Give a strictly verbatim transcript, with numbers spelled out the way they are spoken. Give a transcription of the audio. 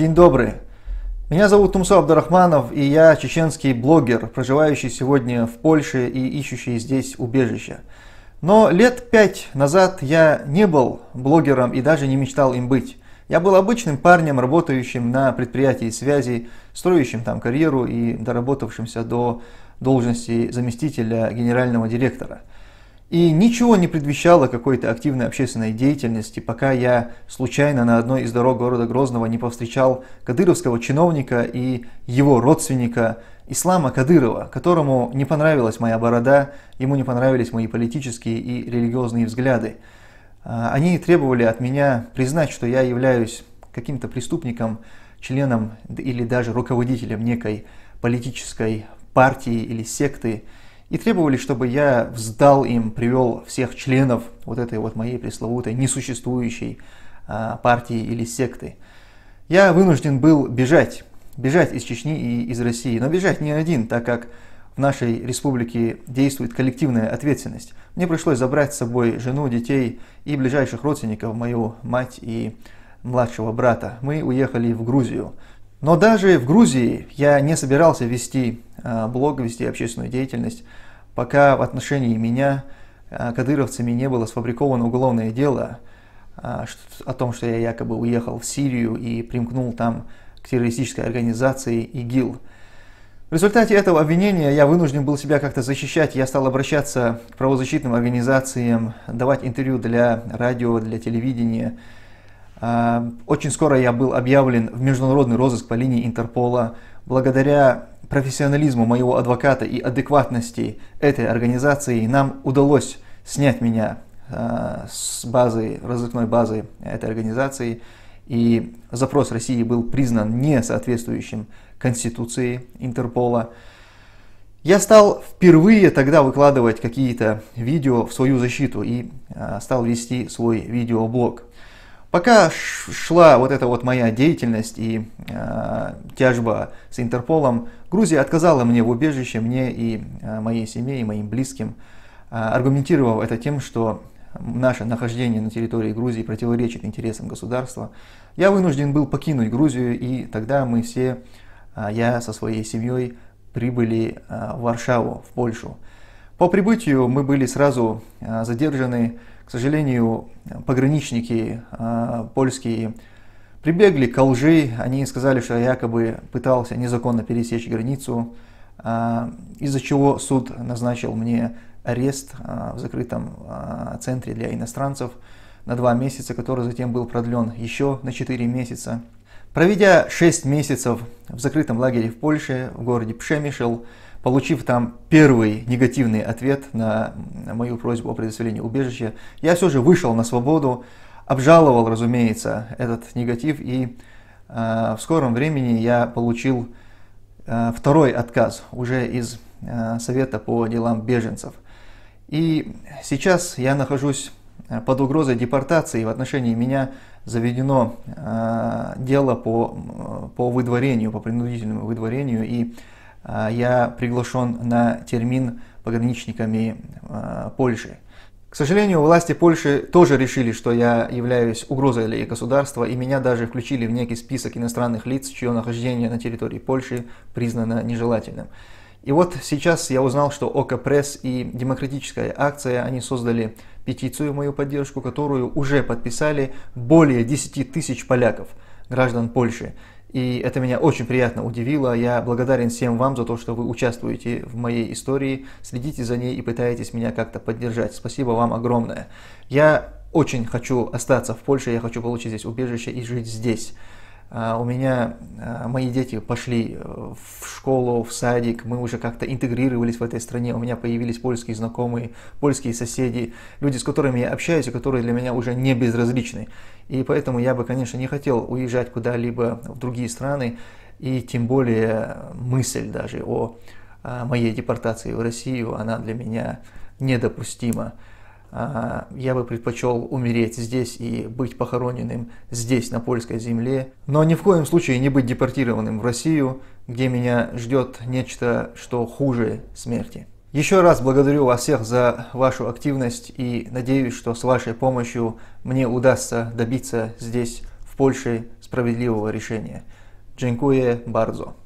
День добрый. Меня зовут Тумсо Абдурахманов, и я чеченский блогер, проживающий сегодня в Польше и ищущий здесь убежище. Но лет пять назад я не был блогером и даже не мечтал им быть. Я был обычным парнем, работающим на предприятии связи, строящим там карьеру и доработавшимся до должности заместителя генерального директора. И ничего не предвещало какой-то активной общественной деятельности, пока я случайно на одной из дорог города Грозного не повстречал кадыровского чиновника и его родственника Ислама Кадырова, которому не понравилась моя борода, ему не понравились мои политические и религиозные взгляды. Они требовали от меня признать, что я являюсь каким-то преступником, членом или даже руководителем некой политической партии или секты, и требовали, чтобы я вздал им, привел всех членов вот этой вот моей пресловутой несуществующей а, партии или секты. Я вынужден был бежать, бежать из Чечни и из России, но бежать не один, так как в нашей республике действует коллективная ответственность. Мне пришлось забрать с собой жену, детей и ближайших родственников, мою мать и младшего брата. Мы уехали в Грузию. Но даже в Грузии я не собирался вести блог, вести общественную деятельность, пока в отношении меня кадыровцами не было сфабриковано уголовное дело о том, что я якобы уехал в Сирию и примкнул там к террористической организации ИГИЛ. В результате этого обвинения я вынужден был себя как-то защищать, я стал обращаться к правозащитным организациям, давать интервью для радио, для телевидения. Очень скоро я был объявлен в международный розыск по линии Интерпола. Благодаря профессионализму моего адвоката и адекватности этой организации нам удалось снять меня с базы, розыскной базы этой организации. И запрос России был признан не соответствующим Конституции Интерпола. Я стал впервые тогда выкладывать какие-то видео в свою защиту и стал вести свой видеоблог. Пока шла вот эта вот моя деятельность и э, тяжба с Интерполом, Грузия отказала мне в убежище, мне и э, моей семье, и моим близким, э, аргументировав это тем, что наше нахождение на территории Грузии противоречит интересам государства. Я вынужден был покинуть Грузию, и тогда мы все, э, я со своей семьей, прибыли э, в Варшаву, в Польшу. По прибытию мы были сразу э, задержаны. К сожалению, пограничники э, польские прибегли к лжи, они сказали, что я якобы пытался незаконно пересечь границу, э, из-за чего суд назначил мне арест э, в закрытом э, центре для иностранцев на два месяца, который затем был продлен еще на четыре месяца. Проведя шесть месяцев в закрытом лагере в Польше, в городе Пшемишель, получив там первый негативный ответ на мою просьбу о предоставлении убежища, я все же вышел на свободу, обжаловал, разумеется, этот негатив, и э, в скором времени я получил э, второй отказ уже из э, Совета по делам беженцев. И сейчас я нахожусь под угрозой депортации, в отношении меня заведено э, дело по, по выдворению, по принудительному выдворению, и я приглашен на термин пограничниками э, Польши. К сожалению, власти Польши тоже решили, что я являюсь угрозой для их государства, и меня даже включили в некий список иностранных лиц, чье нахождение на территории Польши признано нежелательным. И вот сейчас я узнал, что ОКО Пресс и Демократическая акция, они создали петицию в мою поддержку, которую уже подписали более десяти тысяч поляков, граждан Польши. И это меня очень приятно удивило. Я благодарен всем вам за то, что вы участвуете в моей истории, следите за ней и пытаетесь меня как-то поддержать. Спасибо вам огромное. Я очень хочу остаться в Польше, я хочу получить здесь убежище и жить здесь. У меня, мои дети пошли в школу, в садик, мы уже как-то интегрировались в этой стране, у меня появились польские знакомые, польские соседи, люди, с которыми я общаюсь и которые для меня уже не безразличны. И поэтому я бы, конечно, не хотел уезжать куда-либо в другие страны, и тем более мысль даже о моей депортации в Россию, она для меня недопустима. Я бы предпочел умереть здесь и быть похороненным здесь, на польской земле, но ни в коем случае не быть депортированным в Россию, где меня ждет нечто, что хуже смерти. Еще раз благодарю вас всех за вашу активность и надеюсь, что с вашей помощью мне удастся добиться здесь, в Польше, справедливого решения. Dziękuję bardzo.